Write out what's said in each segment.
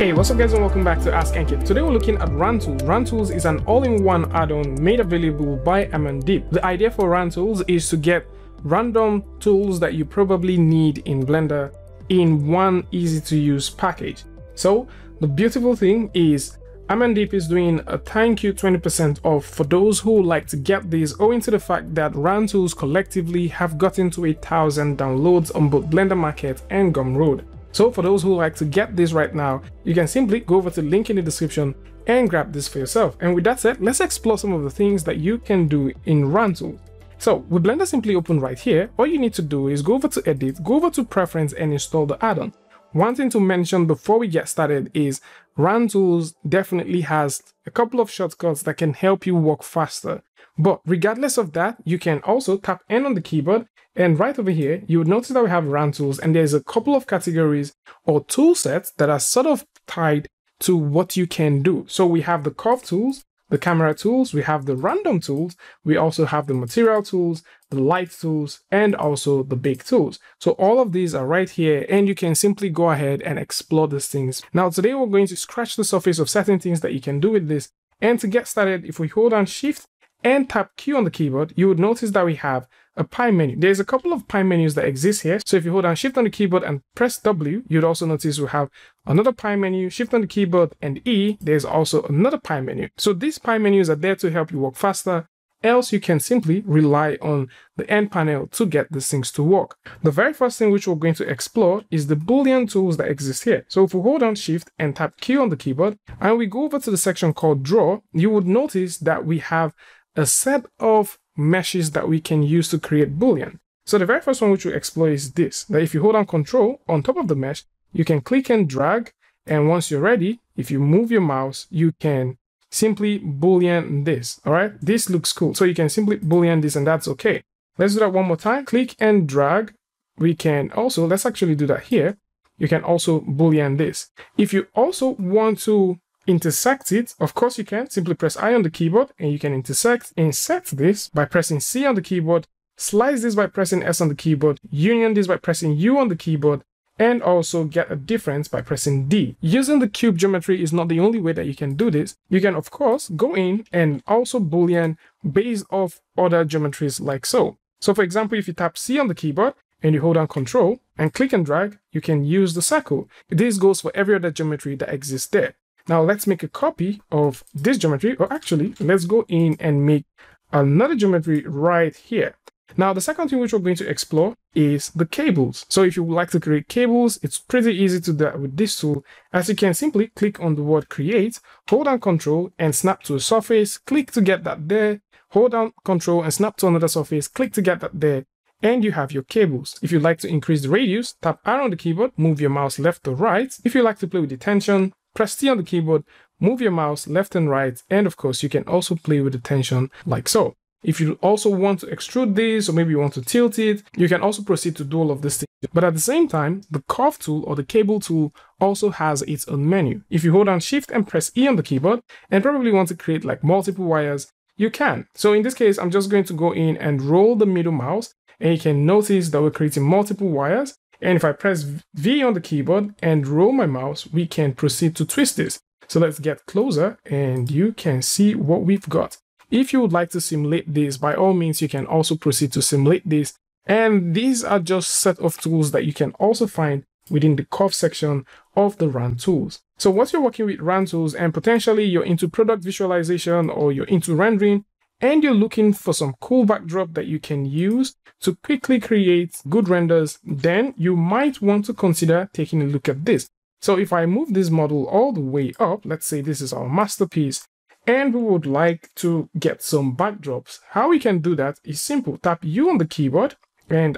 Hey, what's up guys, and welcome back to Ask Ankit. Today we're looking at Run Tools. Run Tools is an all-in-one add-on made available by Amandeep. The idea for Run Tools is to get random tools that you probably need in Blender in one easy-to-use package. So the beautiful thing is Amandeep is doing a thank you 20% off for those who like to get these, owing to the fact that Run Tools collectively have gotten to 1,000 downloads on both Blender Market and Gumroad. So for those who like to get this right now, you can simply go over to the link in the description and grab this for yourself. And with that said, let's explore some of the things that you can do in Run Tools. So with Blender simply open right here, all you need to do is go over to Edit, go over to Preference, and install the add-on. One thing to mention before we get started is Run Tools definitely has a couple of shortcuts that can help you work faster. But regardless of that, you can also tap N on the keyboard, and right over here, you would notice that we have Run Tools, and there's a couple of categories or tool sets that are sort of tied to what you can do. So we have the curve tools, the camera tools, we have the random tools, we also have the material tools, the light tools, and also the bake tools. So all of these are right here, and you can simply go ahead and explore these things. Now today we're going to scratch the surface of certain things that you can do with this. And to get started, if we hold down Shift and tap Q on the keyboard, you would notice that we have a pie menu. There's a couple of pie menus that exist here. So if you hold down Shift on the keyboard and press W, you'd also notice we have another pie menu. Shift on the keyboard and E, there's also another pie menu. So these pie menus are there to help you work faster. Else you can simply rely on the end panel to get these things to work. The very first thing which we're going to explore is the Boolean tools that exist here. So if we hold down Shift and tap Q on the keyboard, and we go over to the section called Draw, you would notice that we have a set of meshes that we can use to create Boolean. So the very first one which we explore is this, that if you hold down Control on top of the mesh, you can click and drag, and once you're ready, if you move your mouse, you can simply Boolean this. All right, this looks cool. So you can simply Boolean this, and that's okay. Let's do that one more time. Click and drag. We can also, let's actually do that here. You can also Boolean this. If you also want to intersect it, of course you can simply press I on the keyboard, and you can intersect. Insert this by pressing C on the keyboard, slice this by pressing S on the keyboard, union this by pressing U on the keyboard, and also get a difference by pressing D. Using the cube geometry is not the only way that you can do this. You can of course go in and also Boolean based off other geometries like so. So for example, if you tap C on the keyboard and you hold down Control and click and drag, you can use the circle. This goes for every other geometry that exists there. Now let's make a copy of this geometry, or actually let's go in and make another geometry right here. Now the second thing which we're going to explore is the cables. So if you would like to create cables, it's pretty easy to do that with this tool, as you can simply click on the word Create, hold down Control and snap to a surface, click to get that there, hold down Control and snap to another surface, click to get that there, and you have your cables. If you'd like to increase the radius, tap R on the keyboard, move your mouse left or right. If you like to play with the tension, press T on the keyboard, move your mouse left and right, and of course you can also play with the tension like so. If you also want to extrude this, or maybe you want to tilt it, you can also proceed to do all of this thing. But at the same time, the curve tool or the cable tool also has its own menu. If you hold down Shift and press E on the keyboard, and probably want to create like multiple wires, you can. So in this case, I'm just going to go in and roll the middle mouse, and you can notice that we're creating multiple wires. And if I press V on the keyboard and roll my mouse, we can proceed to twist this. So let's get closer and you can see what we've got. If you would like to simulate this, by all means, you can also proceed to simulate this. And these are just a set of tools that you can also find within the curve section of the Run Tools. So once you're working with Run Tools and potentially you're into product visualization or you're into rendering, and you're looking for some cool backdrop that you can use to quickly create good renders, then you might want to consider taking a look at this. So if I move this model all the way up, let's say this is our masterpiece, and we would like to get some backdrops. How we can do that is simple. Tap U on the keyboard and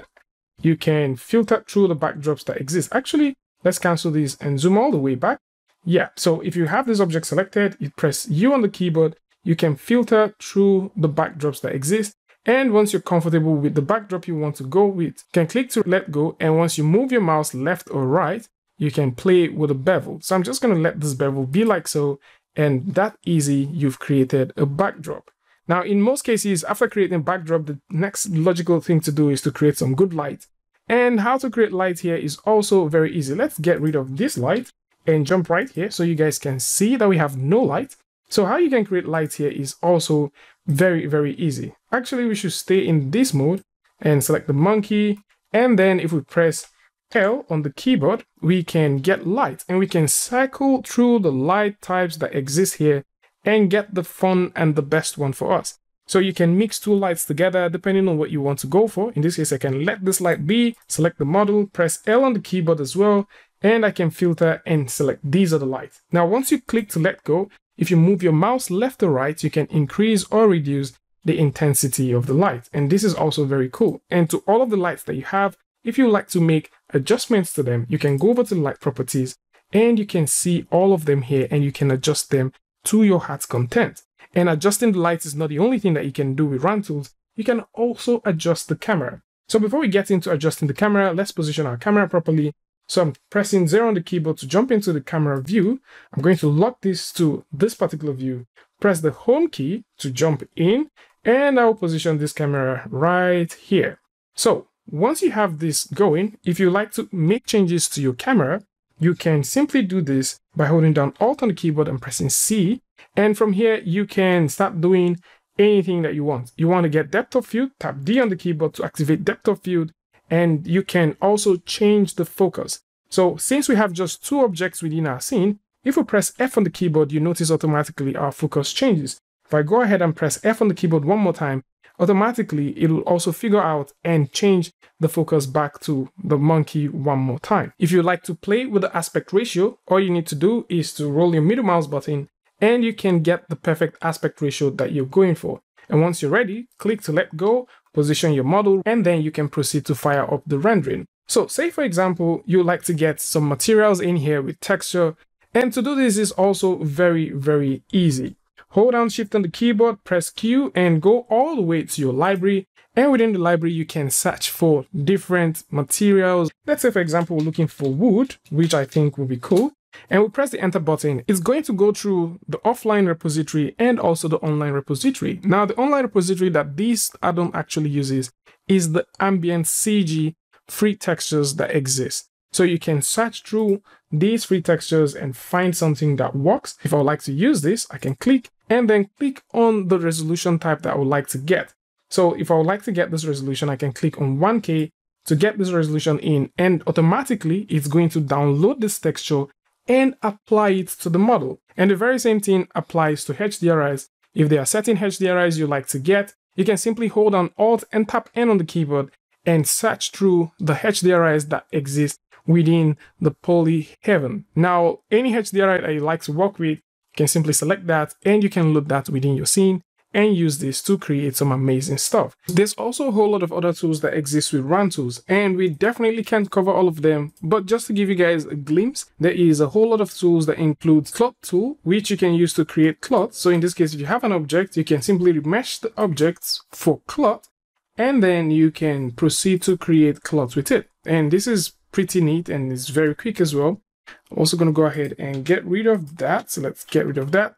you can filter through the backdrops that exist. Actually, let's cancel this and zoom all the way back. Yeah, so if you have this object selected, you press U on the keyboard, you can filter through the backdrops that exist. And once you're comfortable with the backdrop you want to go with, you can click to let go. And once you move your mouse left or right, you can play with a bevel. So I'm just going to let this bevel be like so. And that easy, you've created a backdrop. Now, in most cases, after creating a backdrop, the next logical thing to do is to create some good light. And how to create light here is also very easy. Let's get rid of this light and jump right here so you guys can see that we have no light. So how you can create light here is also very easy. Actually, we should stay in this mode and select the monkey, and then if we press L on the keyboard, we can get light, and we can cycle through the light types that exist here and get the fun and the best one for us. So you can mix two lights together depending on what you want to go for. In this case, I can let this light be, select the model, press L on the keyboard as well, and I can filter and select these other lights. Now, once you click to let go, if you move your mouse left or right, you can increase or reduce the intensity of the light. And this is also very cool. And to all of the lights that you have, if you like to make adjustments to them, you can go over to light properties and you can see all of them here, and you can adjust them to your heart's content. And adjusting the lights is not the only thing that you can do with RAM tools. You can also adjust the camera. So before we get into adjusting the camera, let's position our camera properly. So I'm pressing 0 on the keyboard to jump into the camera view. I'm going to lock this to this particular view, press the home key to jump in, and I will position this camera right here. So once you have this going, if you like to make changes to your camera, you can simply do this by holding down Alt on the keyboard and pressing C. And from here, you can start doing anything that you want. You want to get depth of field, tap D on the keyboard to activate depth of field. And you can also change the focus. So since we have just two objects within our scene, if we press F on the keyboard, you notice automatically our focus changes. If I go ahead and press F on the keyboard one more time, automatically it will also figure out and change the focus back to the monkey one more time. If you like to play with the aspect ratio, all you need to do is to roll your middle mouse button and you can get the perfect aspect ratio that you're going for. And once you're ready, click to let go, position your model, and then you can proceed to fire up the rendering. So say for example, you like to get some materials in here with texture, and to do this is also very easy. Hold down Shift on the keyboard, press Q, and go all the way to your library. And within the library, you can search for different materials. Let's say for example, we're looking for wood, which I think will be cool. And we'll press the enter button. It's going to go through the offline repository and also the online repository. Now, the online repository that this add-on actually uses is the ambient CG free textures that exist. So you can search through these free textures and find something that works. If I would like to use this, I can click and then click on the resolution type that I would like to get. So if I would like to get this resolution, I can click on 1K to get this resolution in, and automatically it's going to download this texture and apply it to the model. And the very same thing applies to HDRIs. If there are certain HDRIs you like to get, you can simply hold down Alt and tap N on the keyboard and search through the HDRIs that exist within the Poly Heaven. Now, any HDRI that you like to work with, you can simply select that and you can load that within your scene and use this to create some amazing stuff. There's also a whole lot of other tools that exist with RAM tools, and we definitely can't cover all of them, but just to give you guys a glimpse, there is a whole lot of tools that include cloth tool, which you can use to create cloth. So in this case, if you have an object, you can simply remesh the objects for cloth, and then you can proceed to create cloth with it. And this is pretty neat and it's very quick as well. I'm also going to go ahead and get rid of that. So let's get rid of that.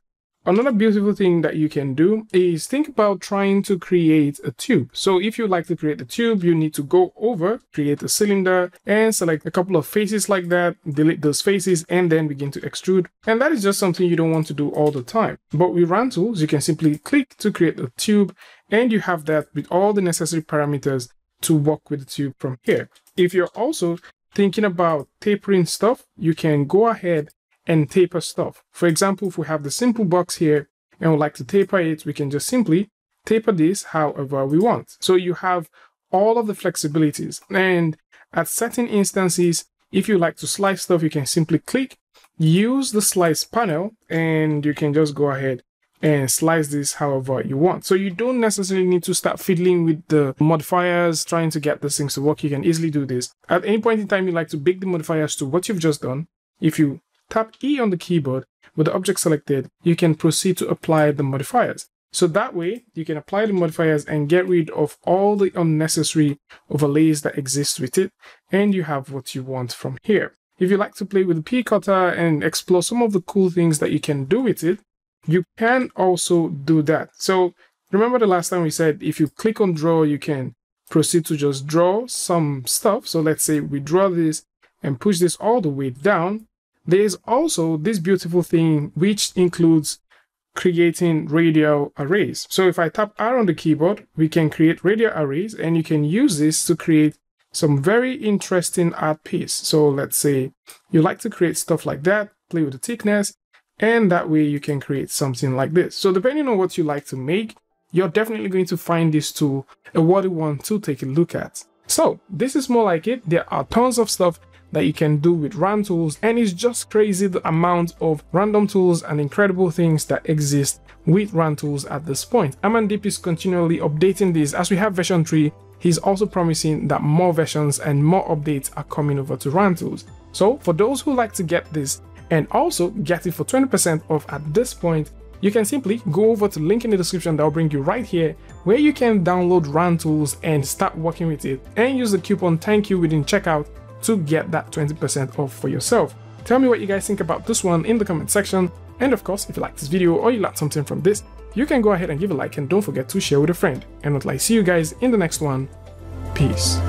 Another beautiful thing that you can do is think about trying to create a tube. So if you like to create a tube, you need to go over, create a cylinder, and select a couple of faces like that, delete those faces, and then begin to extrude. And that is just something you don't want to do all the time. But with RAM tools, you can simply click to create a tube, and you have that with all the necessary parameters to work with the tube from here. If you're also thinking about tapering stuff, you can go ahead and taper stuff. For example, if we have the simple box here and we'd like to taper it, we can just simply taper this however we want. So you have all of the flexibilities, and at certain instances, if you like to slice stuff, you can simply click, use the slice panel, and you can just go ahead and slice this however you want. So you don't necessarily need to start fiddling with the modifiers, trying to get these things to work. You can easily do this. At any point in time, you like to bake the modifiers to what you've just done. If you tap E on the keyboard with the object selected, you can proceed to apply the modifiers. So that way you can apply the modifiers and get rid of all the unnecessary overlays that exist with it, and you have what you want from here. If you like to play with the P cutter and explore some of the cool things that you can do with it, you can also do that. So remember the last time we said if you click on draw, you can proceed to just draw some stuff. So let's say we draw this and push this all the way down. There is also this beautiful thing which includes creating radial arrays. So if I tap R on the keyboard, we can create radial arrays, and you can use this to create some very interesting art piece. So let's say you like to create stuff like that, play with the thickness, and that way you can create something like this. So depending on what you like to make, you're definitely going to find this tool a worthy one to take a look at. So this is more like it. There are tons of stuff that you can do with random tools, and it's just crazy the amount of random tools and incredible things that exist with random tools at this point. Amandeep is continually updating these. As we have version 3, he's also promising that more versions and more updates are coming over to random tools. So for those who like to get this and also get it for 20% off at this point, you can simply go over to the link in the description that will bring you right here, where you can download random tools and start working with it, and use the coupon thank you within checkout to get that 20% off for yourself. Tell me what you guys think about this one in the comment section, and of course, if you like this video or you learned something from this, you can go ahead and give a like, and don't forget to share with a friend. And until I see you guys in the next one, peace.